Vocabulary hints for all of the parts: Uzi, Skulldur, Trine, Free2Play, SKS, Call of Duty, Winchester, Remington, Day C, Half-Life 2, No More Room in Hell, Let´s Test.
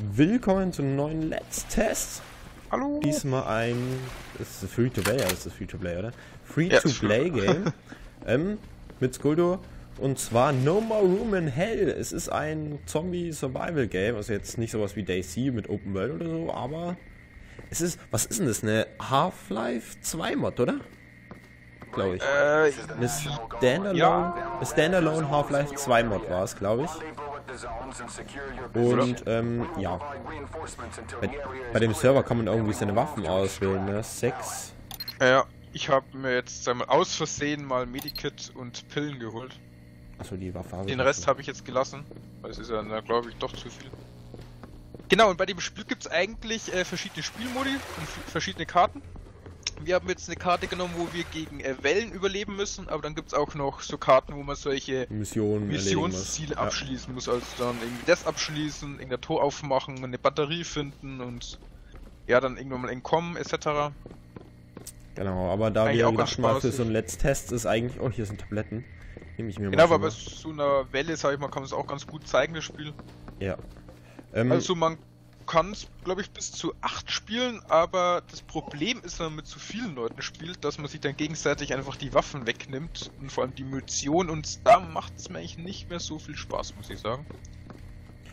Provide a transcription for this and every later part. Willkommen zum neuen Let's Test. Hallo. Diesmal ein... Das ist Free-to-Play, oder? Free-to-Play-Game. Mit Skulldur. Und zwar No More Room in Hell. Es ist ein Zombie-Survival-Game. Also jetzt nicht sowas wie Day C mit Open World oder so, aber... Es ist... Was ist denn das? Eine Half-Life 2 Mod, oder? Glaube ich. Eine Standalone Half-Life 2 Mod war es, glaube ich. Und, ja. Bei dem Server kann man irgendwie seine Waffen auswählen, ne? 6. Ja, ich habe mir jetzt einmal aus Versehen mal Medikit und Pillen geholt. Achso, die Waffe habe ich. Den Rest habe ich jetzt gelassen, weil es ist ja, glaube ich, doch zu viel. Genau, und bei dem Spiel gibt es eigentlich verschiedene Spielmodi und verschiedene Karten. Wir haben jetzt eine Karte genommen, wo wir gegen Wellen überleben müssen, aber dann gibt es auch noch so Karten, wo man solche Missionsziele abschließen muss. Also dann irgendwie das abschließen, irgendein Tor aufmachen, eine Batterie finden und ja, dann irgendwann mal entkommen etc. Genau, aber da wir auch schon mal für so ein Let's Test ist eigentlich... Oh, hier sind Tabletten. Nehme ich mir mal. Genau, aber bei so einer Welle, sag ich mal, kann man es auch ganz gut zeigen, das Spiel. Ja. Also man... kann es, glaube ich, bis zu 8 spielen, aber das Problem ist, wenn man mit zu vielen Leuten spielt, dass man sich dann gegenseitig einfach die Waffen wegnimmt und vor allem die Munition, und da macht es mir eigentlich nicht mehr so viel Spaß, muss ich sagen.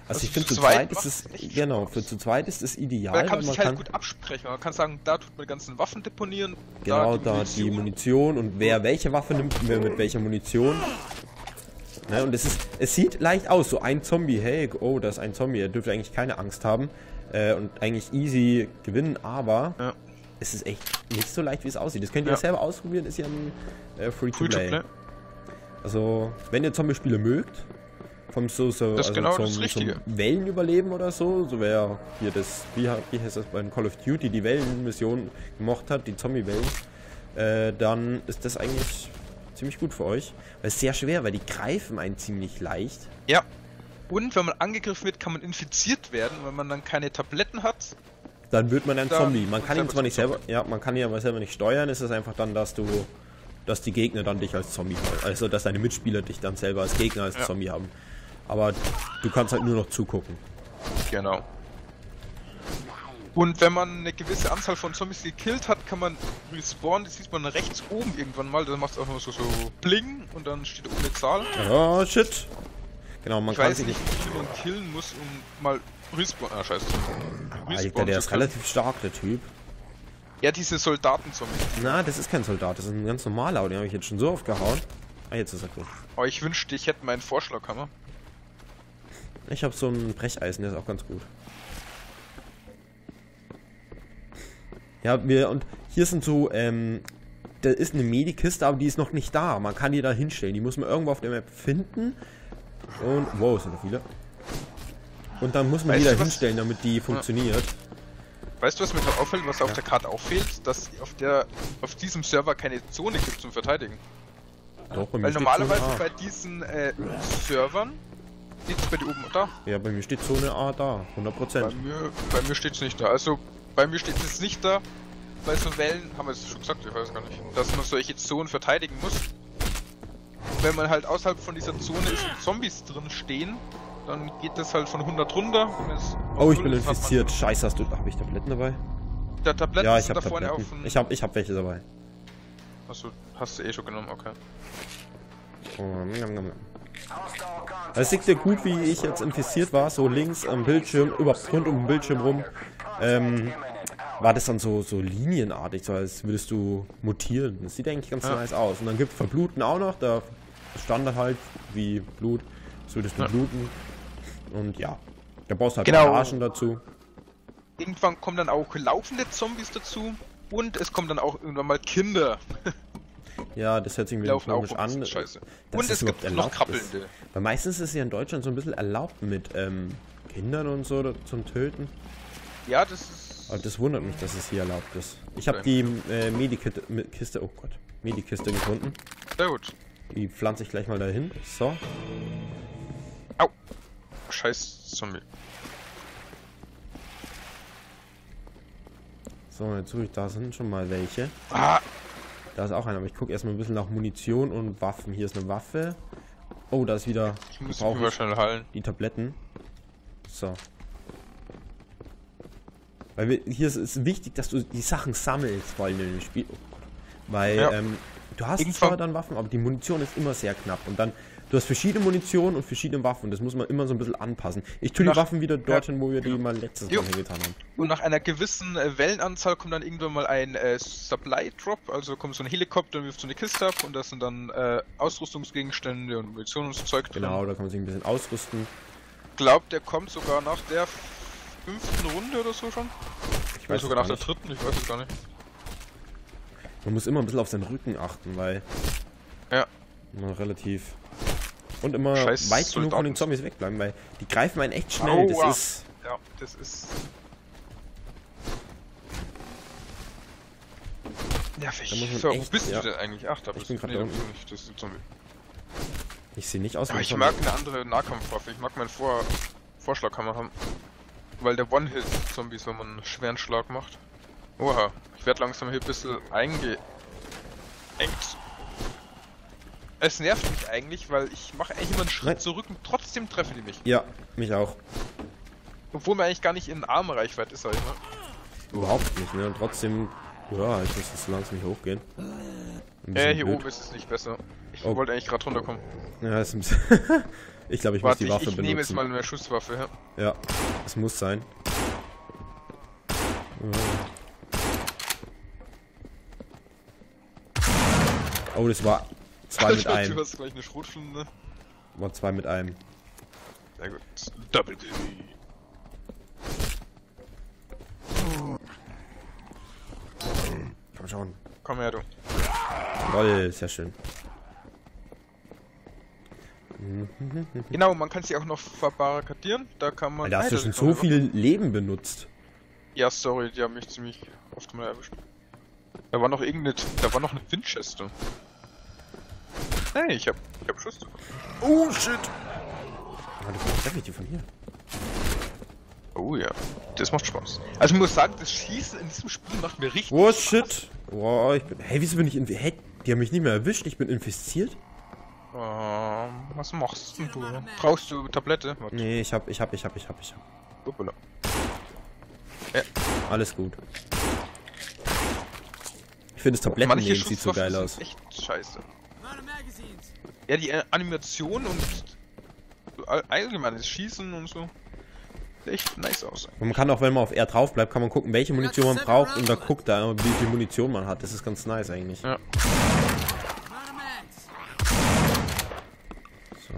Also ich finde, zu zweit ist es ideal. Weil man kann sich gut absprechen. Man kann sagen, da tut man die ganzen Waffen deponieren. Genau, da die Munition und wer welche Waffe nimmt, wer mit welcher Munition. Ne, und es sieht leicht aus, so ein Zombie, hey, oh, da ist ein Zombie, er dürfte eigentlich keine Angst haben und eigentlich easy gewinnen, aber ja, es ist echt nicht so leicht, wie es aussieht. Das könnt ihr ja selber ausprobieren, ist ja ein Free-to-Play. Also, wenn ihr Zombie-Spiele mögt, vom zum Wellenüberleben oder so, so wer hier das, wie heißt das bei Call of Duty, die Wellenmission gemocht hat, die Zombie-Wellen, dann ist das eigentlich... ziemlich gut für euch. Weil es ist sehr schwer, weil die greifen einen ziemlich leicht. Ja. Und wenn man angegriffen wird, kann man infiziert werden, wenn man dann keine Tabletten hat. Dann wird man ein Zombie. Man kann ihn zwar nicht selber, ja, man kann ihn aber selber nicht steuern. Es ist einfach dann, dass die Gegner dann dich als Zombie haben. Also, dass deine Mitspieler dich dann selber als Gegner, als Zombie haben. Aber du kannst halt nur noch zugucken. Genau. Und wenn man eine gewisse Anzahl von Zombies gekillt hat, kann man respawnen. Das sieht man rechts oben irgendwann mal. Dann macht es einfach so, bling und dann steht oben eine Zahl. Oh, shit. Genau, man kann sich nicht, wie man killen muss, um mal respawnen. Ah, scheiße. Alter, der ist relativ stark, der Typ. Ja, diese Soldaten-Zombies. Na, das ist kein Soldat, das ist ein ganz normaler. Und den habe ich jetzt schon so oft gehauen. Ah, jetzt ist er gut. Aber ich wünschte, ich hätte meinen Vorschlaghammer. Ich habe so ein Brecheisen, der ist auch ganz gut. Ja, und hier sind so, da ist eine Medikiste, aber die ist noch nicht da. Man kann die da hinstellen. Die muss man irgendwo auf der Map finden. Und, wow, sind noch viele. Und dann muss man die da hinstellen, damit die funktioniert. Weißt du, was mir gerade auffällt, was auf der Karte auch fehlt? Dass auf diesem Server keine Zone gibt zum Verteidigen. Doch, bei mir. Weil normalerweise bei diesen Servern steht es bei dir oben da. Ja, bei mir steht Zone A da, 100%. Bei mir steht es nicht da. Also... Bei mir steht es jetzt nicht da, weil so Wellen, haben wir es schon gesagt, ich weiß gar nicht, dass man solche Zonen verteidigen muss. Wenn man halt außerhalb von dieser Zone ist und Zombies drin stehen, dann geht das halt von 100 runter. Oh, ich bin infiziert. Scheiße, hab ich Tabletten dabei? Ja, Tabletten sind da vorne auf dem... Ich hab welche dabei. Achso, hast du eh schon genommen, okay. Es sieht sehr gut, wie ich jetzt infiziert war, so links am Bildschirm, überhaupt rund um den Bildschirm rum. War das dann so linienartig, so als würdest du mutieren. Das sieht eigentlich ganz nice aus. Und dann gibt es Verbluten auch noch, da stand halt wie Blut, so würdest du bluten. Und ja, da brauchst du halt Arschen dazu. Irgendwann kommen dann auch laufende Zombies dazu und es kommen dann auch irgendwann mal Kinder. Ja, das hört sich mir logisch an. Scheiße. Und es gibt noch Krabbelnde. Weil meistens ist es ja in Deutschland so ein bisschen erlaubt mit Kindern und so zum Töten. Ja, das ist... Aber das wundert mich, dass es hier erlaubt ist. Ich habe die Medikiste... Oh Gott. Medikiste gefunden. Sehr gut. Die pflanze ich gleich mal dahin. So. Au. Scheiß Zombie. So, jetzt suche ich... Da sind schon mal welche. Ah! Da ist auch einer, aber ich gucke erstmal ein bisschen nach Munition und Waffen. Hier ist eine Waffe. Oh, da ist wieder... Ich muss schnell heilen. Die Tabletten. So. Weil wir, hier ist es wichtig, dass du die Sachen sammelst, vor allem im Spiel. Weil ja. Du hast zwar dann Waffen, aber die Munition ist immer sehr knapp. Und dann, du hast verschiedene Munition und verschiedene Waffen. Das muss man immer so ein bisschen anpassen. Ich tue die Waffen wieder dort hin, wo wir die mal letztes Mal hingetan haben. Und nach einer gewissen Wellenanzahl kommt dann irgendwann mal ein Supply Drop. Also kommt so ein Helikopter und wirft so eine Kiste ab. Und da sind dann Ausrüstungsgegenstände und Munition und so Zeug drin. Genau, da kann man sich ein bisschen ausrüsten. Ich glaube, der kommt sogar nach der 5. Runde oder so schon. Ich weiß sogar nach der 3. Ich weiß es gar nicht. Man muss immer ein bisschen auf seinen Rücken achten, weil... Ja. Immer relativ... Und immer weit genug von den Zombies wegbleiben, weil die greifen einen echt schnell. Aua. Das ist... Ja, das ist... Nervig. Wo bist du denn eigentlich? Ach, da bist du. Ich bin gerade nicht. Das ist ein Zombie. Ich sehe nicht aus wie ein Zombie. Ich mag eine andere Nahkampfwaffe. Ich mag meinen Vorschlaghammer haben. Weil der One-Hit-Zombies, wenn man einen schweren Schlag macht. Oha, ich werde langsam hier ein bisschen eingeengt. Es nervt mich eigentlich, weil ich mache eigentlich immer einen Schritt zurück und trotzdem treffen die mich. Ja, mich auch. Obwohl man eigentlich gar nicht in Armreichweite ist, halt, ne? Überhaupt nicht, ne? Und trotzdem, ja, ich muss jetzt langsam hier hochgehen. Hier blöd. Oben ist es nicht besser. Ich wollte eigentlich gerade runterkommen. Ja, ist ein bisschen... Ich glaube, ich muss die Waffe benutzen. Ich nehme jetzt mal eine Schusswaffe, ja. Ja, es muss sein. Oh, das war 2 mit einem. Du hast gleich eine Schrotflinte. War 2 mit einem. Sehr gut. Double Kill. Komm schon. Komm her, du. Toll, sehr schön. Genau, man kann sie auch noch verbarrikadieren. Da kann man. Da hast du schon so viel Leben benutzt. Ja, sorry, die haben mich ziemlich oft mal erwischt. Da war noch irgendeine. Da war noch eine Winchester. Hey, ich hab Schuss. Oh shit! Warte, wo treffe ich die von hier? Oh ja, das macht Spaß. Also ich muss sagen, das Schießen in diesem Spiel macht mir richtig Spaß. Oh shit! Oh, ich bin. Hey, wieso bin ich infiziert? Hey, die haben mich nicht mehr erwischt, ich bin infiziert. Was machst du? Brauchst du Tablette? Warte. Nee, ich hab. Hoppala. Ja. Alles gut. Ich finde das Tablettenleben sieht so geil aus. Echt scheiße. Ja, die Animation und allgemein das Schießen und so. Echt nice aus. Und man kann auch, wenn man auf R drauf bleibt, kann man gucken, welche Munition man braucht und da guckt da, wie viel Munition man hat. Das ist ganz nice eigentlich. Ja. So.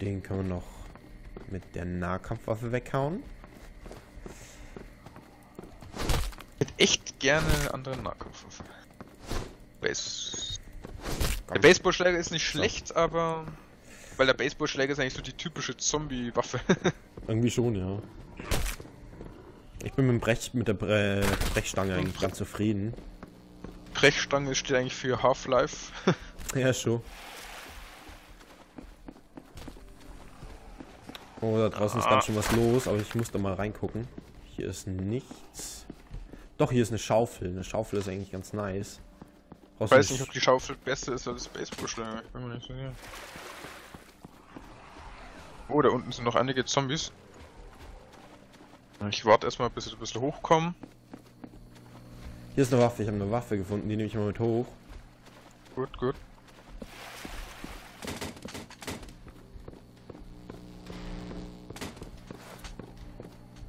Den kann man noch mit der Nahkampfwaffe weghauen. Ich hätte echt gerne einen anderen Nahkampfwaffe. Der Baseballschläger ist nicht schlecht, aber... Weil der Baseballschläger ist eigentlich so die typische Zombie-Waffe. Irgendwie schon, ja. Ich bin mit der Brechstange eigentlich ganz zufrieden. Brechstange steht eigentlich für Half-Life. Ja, schon. Oh, da draußen ist ganz schön was los, aber ich muss da mal reingucken. Hier ist nichts. Doch, hier ist eine Schaufel. Eine Schaufel ist eigentlich ganz nice. Ich weiß nicht, ob die Schaufel besser ist als Baseballschläger. Ich bin mir nicht sicher. Oh, da unten sind noch einige Zombies. Ich warte erstmal, bis sie ein bisschen hochkommen. Hier ist eine Waffe. Ich habe eine Waffe gefunden. Die nehme ich mal mit hoch. Gut, gut.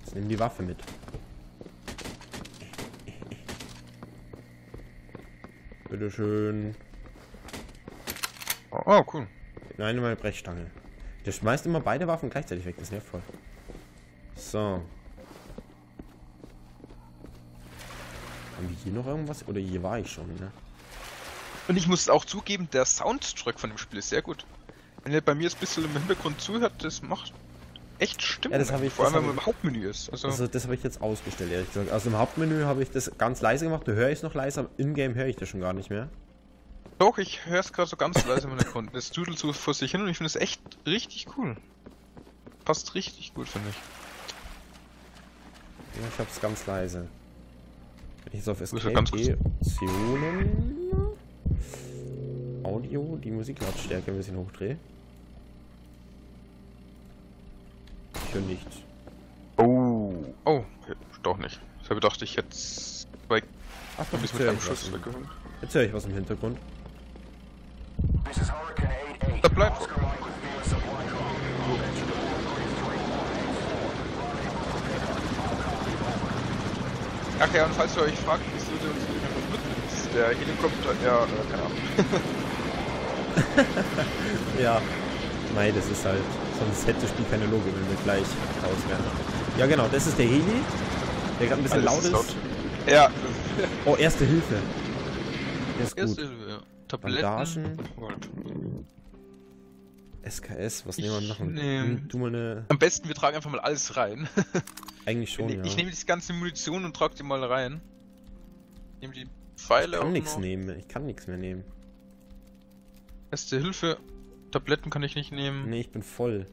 Jetzt nehmen die Waffe mit. Bitteschön. Oh, cool. Nein, meine Brechstange. Der schmeißt immer beide Waffen gleichzeitig weg, das nervt voll. So. Haben wir hier noch irgendwas? Oder hier war ich schon, ne? Und ich muss auch zugeben, der Soundtrack von dem Spiel ist sehr gut. Wenn ihr bei mir ein bisschen im Hintergrund zuhört, das macht echt Stimmung. Ja, das habe ich vor allem, wenn man im Hauptmenü ist. Also das habe ich jetzt ausgestellt, ehrlich gesagt. Also im Hauptmenü habe ich das ganz leise gemacht, da höre ich es noch leise, aber in-game höre ich das schon gar nicht mehr. Doch, ich höre es gerade so ganz leise im Hintergrund. Das dudelt so vor sich hin und ich finde es echt richtig cool. Passt richtig gut, finde ich. Ja, ich habe es ganz leise. Wenn ich jetzt auf Escape, Audio, die Musiklautstärke ein bisschen hochdrehe. Nichts. Oh. Oh, auch nicht. Ich habe gedacht, ich hätte zwei Zombies mit einem Schuss weggeholt. Jetzt höre ich was im Hintergrund. Da bleibt es. Ach ja, und falls ihr euch fragt, wieso der Helikopter, ja, keine Ahnung. Ja, nein, das ist halt, sonst hätte das Spiel keine Logik, wenn wir gleich raus werden. Ja genau, das ist der Heli, der gerade ein bisschen laut ist. Ja. Oh, Erste Hilfe. Der ist erste gut. Hilfe, ja. Tabletten. SKS, was nehmen wir noch? Du mal eine... Am besten, wir tragen einfach mal alles rein. Eigentlich schon, ja. Ich nehme die ganze Munition und trage die mal rein. Ich nehme die Pfeile. Ich kann nichts nehmen, ich kann nichts mehr nehmen. Erste Hilfe, Tabletten kann ich nicht nehmen. Nee, ich bin voll.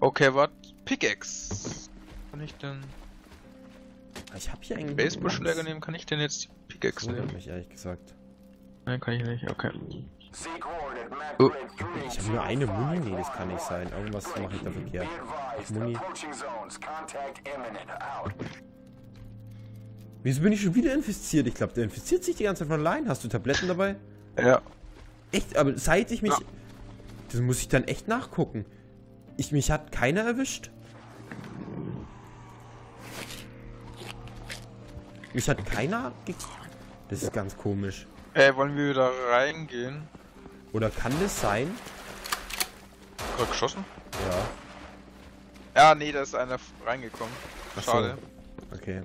Okay, warte. Pickaxe. Kann ich denn... Ich hab hier einen Baseballschläger nehmen, kann ich denn jetzt die Pickaxe nehmen? Das wundert mich ehrlich gesagt. Nein, kann ich nicht, okay. Oh. Ich habe nur eine Muni, nee, das kann nicht sein. Irgendwas mache ich da verkehrt. Muni. Wieso bin ich schon wieder infiziert? Ich glaube, der infiziert sich die ganze Zeit von allein. Hast du Tabletten dabei? Ja. Echt? Aber seit ich mich... Ja. Das muss ich dann echt nachgucken. Mich hat keiner erwischt. Mich hat keiner... Das ist ganz komisch. Wollen wir wieder reingehen? Oder kann das sein? Gerade geschossen? Ja. Ja, nee, da ist einer reingekommen. Schade. Ach so. Okay.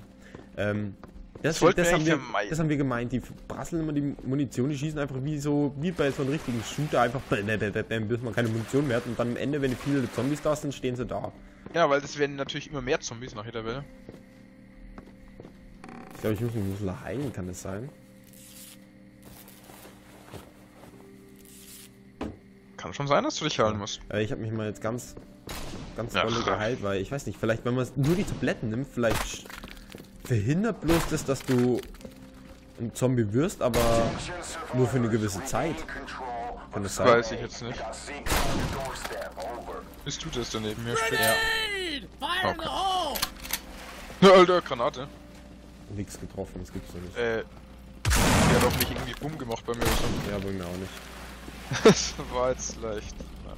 Das haben wir gemeint. Die brasseln immer die Munition, die schießen einfach wie so, wie bei so einem richtigen Shooter, einfach bis man keine Munition mehr hat und dann am Ende, wenn viele Zombies da sind, stehen sie da. Ja, weil das werden natürlich immer mehr Zombies nach jeder Welle. Ich glaube, ich muss einen Musler heilen, kann das sein? Kann schon sein, dass du dich heilen musst. Ich habe mich mal jetzt ganz doll geheilt, weil ich weiß nicht, vielleicht wenn man nur die Tabletten nimmt, vielleicht verhindert bloß das, dass du ein Zombie wirst, aber nur für eine gewisse Zeit. Kann das sein? Weiß ich jetzt nicht. Bist du das daneben mir steht? Ja. Okay. Na, Alter, Granate. Nix getroffen, das gibt's doch nicht. Die hat auch nicht irgendwie bumm gemacht bei mir oder so. Ja, bei mir auch nicht. Das war jetzt leicht. Ja.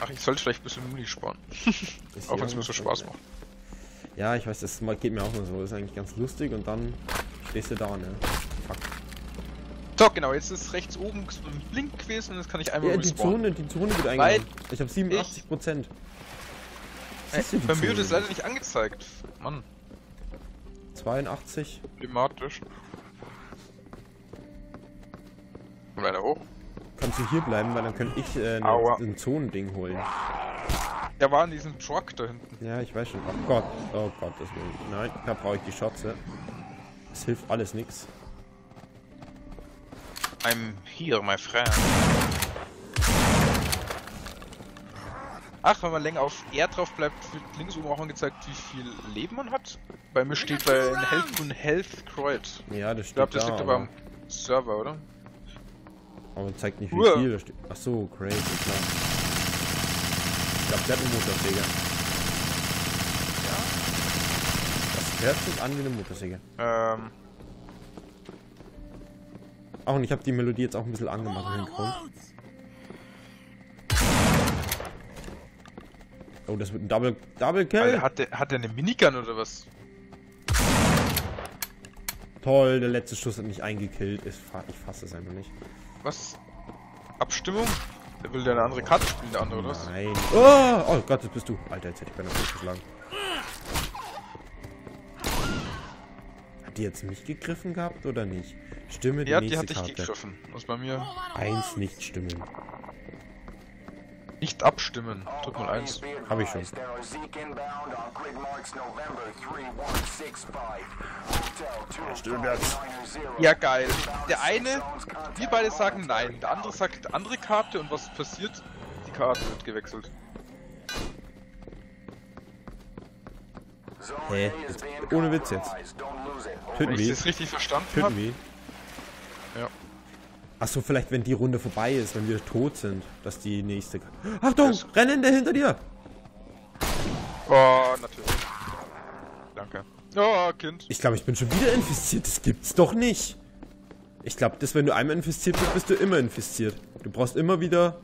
Ach, ich sollte vielleicht ein bisschen Muni sparen. Auch wenn es mir so Spaß macht. Ja, ich weiß, das geht mir auch nur so. Das ist eigentlich ganz lustig und dann stehst du da, ne? Fuck. So, genau, jetzt ist rechts oben Blink gewesen und das kann ich einmal respawnen. Die Zone wird eingenommen. Ich habe 87%. Bei mir wird es leider nicht angezeigt. Mann. 82. Problematisch. Komm leider hoch. Kannst du hier bleiben, weil dann könnte ich ein Zonending holen. Der war in diesem Truck da hinten. Ja, ich weiß schon. Oh Gott, das will ich. Nein, da brauche ich die Schotze. Es hilft alles nix. I'm here, my friend. Ach, wenn man länger auf R drauf bleibt, wird links oben auch angezeigt, wie viel Leben man hat. Bei mir steht bei Health und Health Croix. Ja, das steht ich glaube, das liegt aber am Server, oder? Aber zeigt nicht, wie viel da steht. Achso, crazy, klar. Ich glaube, der hat einen Motorsäger. Ja? Das hört sich an wie eine Motorsäge. Ach, und ich habe die Melodie jetzt auch ein bisschen angemacht im Hintergrund. Oh, das wird ein Double Kill. Alter, hat der eine Minigun oder was? Toll, der letzte Schuss hat mich eingekillt. Ich fasse es einfach nicht. Was? Abstimmung? Der will ja eine andere Karte spielen, der andere, oder was? Nein. Oh Gott, das bist du. Alter, jetzt hätte ich beinahe durchgeschlagen. Hat die jetzt mich gegriffen gehabt oder nicht? Stimme die nächste Karte. Ja, die hat dich gegriffen. Was bei mir? 1 nicht stimmen. Nicht abstimmen. Drück mal 1. Hab ich schon. Ja, geil. Der eine, wir beide sagen nein. Der andere sagt andere Karte und was passiert? Die Karte wird gewechselt. Hä? Ohne Witz jetzt. Töten wir. Ist das richtig verstanden? Töten wir. Ja. Achso, vielleicht wenn die Runde vorbei ist, wenn wir tot sind, dass die nächste... Achtung! Rennende hinter dir! Oh, natürlich. Danke. Oh, Kind. Ich glaube, ich bin schon wieder infiziert. Das gibt's doch nicht. Ich glaube, dass wenn du einmal infiziert bist, bist du immer infiziert. Du brauchst immer wieder...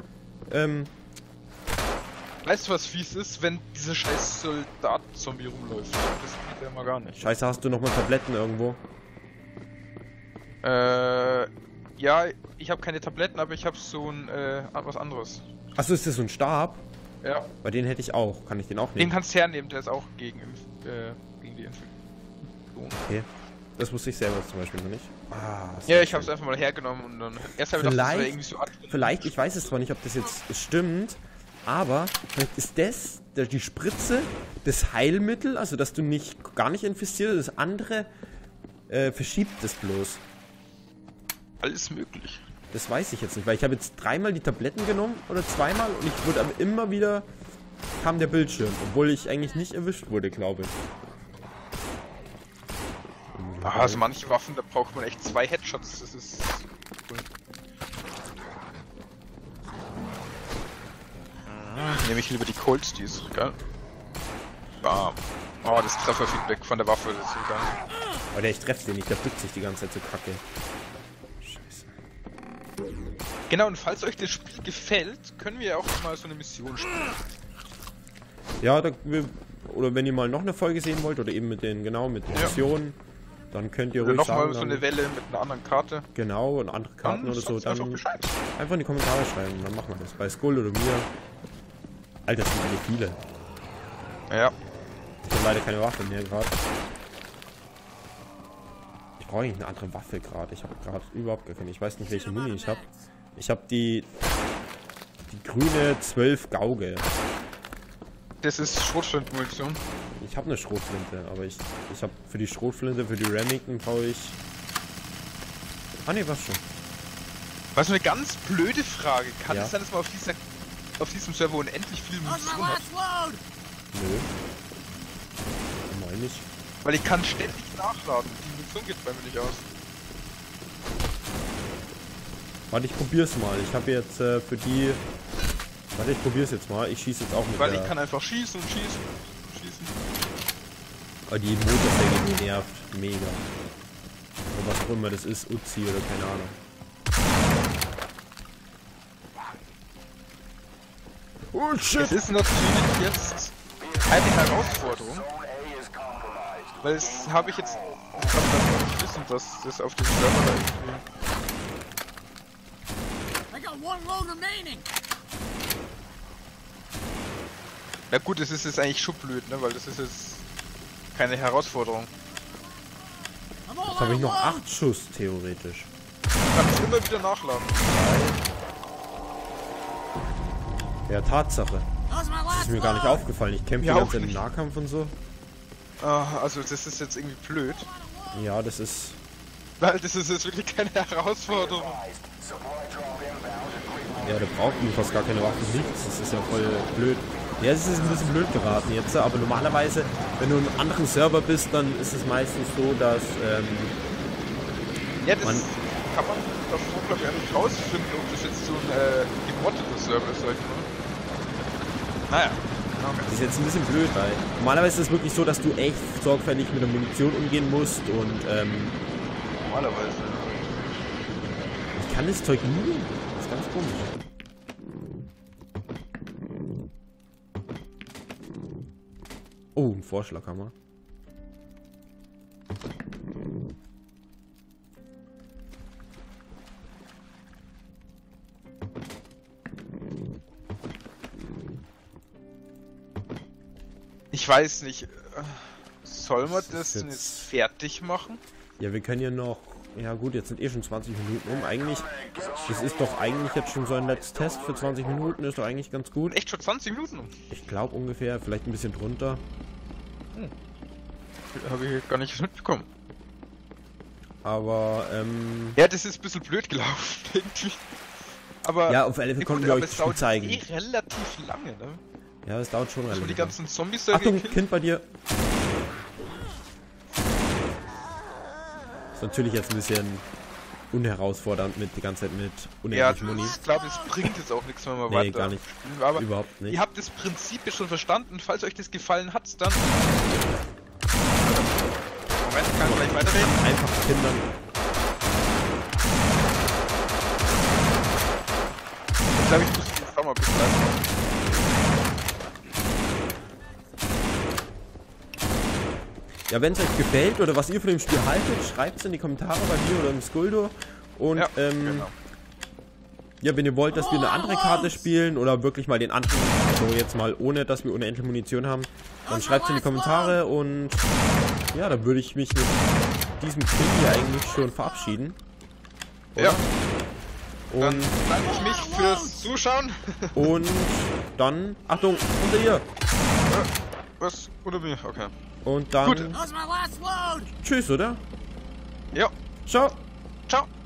Weißt du, was fies ist, wenn diese scheiß Soldat-Zombie rumläuft? Das geht ja immer gar nicht. Scheiße, hast du nochmal Tabletten irgendwo? Ja, ich habe keine Tabletten, aber ich habe so ein, was anderes. Achso, ist das so ein Stab? Ja. Bei den hätte ich auch. Kann ich den auch nehmen? Den kannst du hernehmen, der ist auch gegen die Infektion. Okay. Das wusste ich selber zum Beispiel noch nicht. Ah, ja, ich habe es einfach mal hergenommen und dann... Erst habe ich gedacht, das wäre irgendwie so anstrengend. Vielleicht, ich weiß es zwar nicht, ob das jetzt stimmt, aber vielleicht ist das, die Spritze, das Heilmittel, also dass du nicht gar nicht infiziert bist, das andere verschiebt es bloß. Alles möglich. Das weiß ich jetzt nicht, weil ich habe jetzt dreimal die Tabletten genommen oder zweimal und ich wurde aber immer wieder, kam der Bildschirm, obwohl ich eigentlich nicht erwischt wurde, glaube ich. Ah, also manche Waffen, da braucht man echt 2 Headshots, das ist cool. Nehme ich lieber die Colts, die ist geil. Bam. Oh, das Trefferfeedback von der Waffe, das ist geil. Oh, ich treffe den nicht, der drückt sich die ganze Zeit so kacke. Genau, und falls euch das Spiel gefällt, können wir ja auch mal so eine Mission spielen. Ja, oder wenn ihr mal noch eine Folge sehen wollt, oder eben mit den, genau, mit den Missionen, dann könnt ihr ruhig noch sagen, mal so eine Welle mit einer anderen Karte. Genau, und andere Karten dann, oder so, dann einfach in die Kommentare schreiben, dann machen wir das. Bei Skull oder mir. Alter, das sind viele. Ja. Ich habe leider keine Waffe mehr gerade. Ich brauche eigentlich eine andere Waffe gerade. Ich habe gerade überhaupt gar keine. Ich weiß nicht, welche Muni ich habe. Ich habe die grüne 12 Gauge. Das ist Schrotflintenmunition. Ich habe eine Schrotflinte, aber ich habe für die Schrotflinte, für die Remington brauche ich... Ah ne, was schon. Was eine ganz blöde Frage. Kann es sein, dass man auf diesem Server unendlich viel Munition hat? Nö. Meine ich. Weil ich kann ständig nachladen. Die Munition geht bei mir nicht aus. Warte, ich probier's mal. Ich habe jetzt für die... Warte, ich probier's jetzt mal. Ich schieße jetzt auch mit der... Weil ich kann einfach schießen und schießen und schießen. Oh, die Motorsäge nervt. Mega. Oder was auch immer das ist. Uzi oder keine Ahnung. Oh shit! Es ist natürlich jetzt eine Herausforderung. Weil es habe ich jetzt... Ich kann das nicht wissen, dass das auf dem Server da ist. Na gut, es ist jetzt eigentlich Schubblöd, ne? Weil das ist jetzt keine Herausforderung. Jetzt habe ich noch 8 Schuss, theoretisch. Ich kann es immer wieder nachladen. Ja, Tatsache. Das ist mir gar nicht aufgefallen. Ich kämpfe ja die ganze Zeit im Nahkampf und so. Also das ist jetzt irgendwie blöd. Ja, das ist... Weil das ist jetzt wirklich keine Herausforderung. Ja, da braucht man fast gar keine Waffen, nichts. Das ist ja voll blöd. Ja, es ist ein bisschen blöd geraten jetzt, aber normalerweise, wenn du in einem anderen Server bist, dann ist es meistens so, dass ja, das kann man auf so, glaube ich, gar nicht rausfinden, ob das jetzt so ein gemoddeter Server ist, sag ich mal. Naja. Okay. Das ist jetzt ein bisschen blöd, weil normalerweise ist es wirklich so, dass du echt sorgfältig mit der Munition umgehen musst und normalerweise. Ich kann das Zeug nie. Das ist ganz komisch. Oh, ein Vorschlaghammer. Ich weiß nicht. Soll man das denn jetzt fertig machen? Ja, wir können ja noch... Ja gut, jetzt sind eh schon 20 Minuten um. Eigentlich, das ist doch eigentlich jetzt schon so ein letzter Test für 20 Minuten. Ist doch eigentlich ganz gut. Echt schon 20 Minuten um? Ich glaube ungefähr, vielleicht ein bisschen drunter. Habe ich gar nicht mitbekommen. Aber, ja, das ist ein bisschen blöd gelaufen, irgendwie. Aber... Ja, auf alle Fälle konnten wir euch das schon zeigen. Es dauert eh relativ lange, ne? Ja, es dauert schon relativ lange. Die ganzen Zombies da... Achtung, Kind bei dir! Ist natürlich jetzt ein bisschen unherausfordernd mit die ganze Zeit mit unendlich Muni. Ich glaube, es bringt jetzt auch nichts, wenn man weiter. Nee, gar nicht. Aber überhaupt nicht. Ihr habt das Prinzip schon verstanden. Falls euch das gefallen hat, dann... Moment, ich kann gleich weiterreden. Einfach Kindern. Ich glaube, ich muss die Farmer begleiten. Ja, wenn es euch gefällt oder was ihr von dem Spiel haltet, schreibt es in die Kommentare bei mir oder im Skulldur. Und ja, genau. Ja, wenn ihr wollt, dass wir eine andere Karte spielen oder wirklich mal den anderen, also jetzt mal ohne, dass wir unendliche Munition haben, dann schreibt es in die Kommentare und ja, dann würde ich mich mit diesem Spiel hier eigentlich schon verabschieden. Oder? Ja. Und dann danke ich mich fürs Zuschauen. Und dann, Achtung, unter ihr! Was? Unter mir? Okay. Und dann... Gut. Tschüss, oder? Ja. Ciao. Ciao.